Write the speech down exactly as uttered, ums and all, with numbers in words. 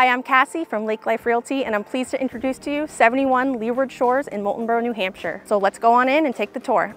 Hi, I'm Cassie from Lake Life Realty, and I'm pleased to introduce to you seventy-one Leeward Shores in Moultonborough, New Hampshire. So let's go on in and take the tour.